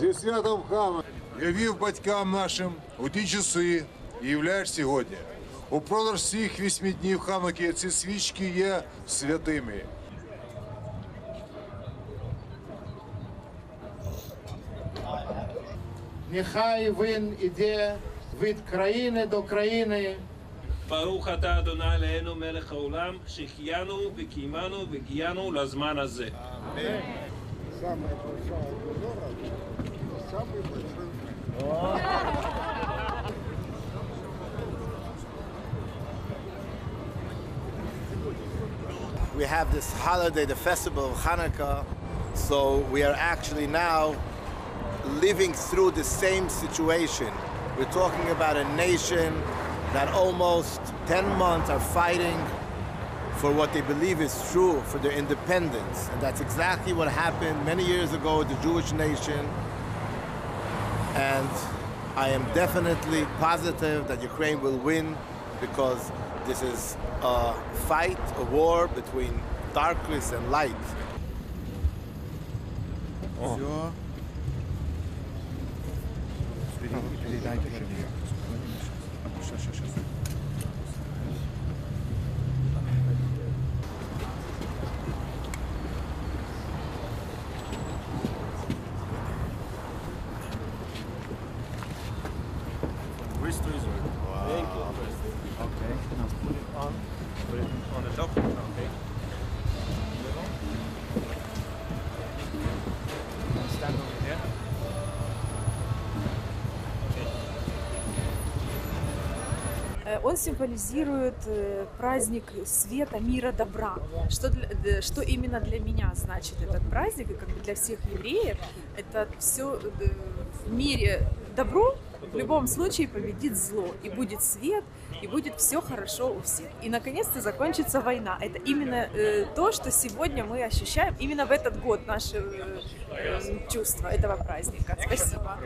Зі святом Хама. Я вів батькам нашим у ті часи і являєш сьогодні. Упродовж всіх 8 днів Хануки ці свічки є святими. Нехай він іде від країни до країни. ברוך אתה אדוני אלוהינו מלך העולם, שהחיינו וקיימנו והגיענו לזמן הזה. אמן. We have this holiday, the festival of Hanukkah, so we are actually now living through the same situation. We're talking about a nation that almost 10 months are fighting for what they believe is true, for their independence. And that's exactly what happened many years ago with the Jewish nation. And I am definitely positive that Ukraine will win, because this is a fight, a war between darkness and light. Все. Передайте еще. Сейчас. Он символизирует праздник света, мира, добра. Что именно для меня значит этот праздник, и как бы для всех евреев, это все в мире добро в любом случае победит зло, и будет свет, и будет все хорошо у всех. И наконец-то закончится война. Это именно то, что сегодня мы ощущаем, именно в этот год наши чувства этого праздника. Спасибо.